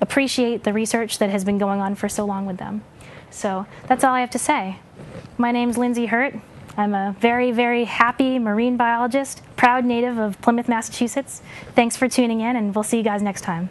appreciate the research that has been going on for so long with them. So that's all I have to say. My name's Lindsay Hirt. I'm a very, very happy marine biologist, proud native of Plymouth, Massachusetts. Thanks for tuning in, and we'll see you guys next time.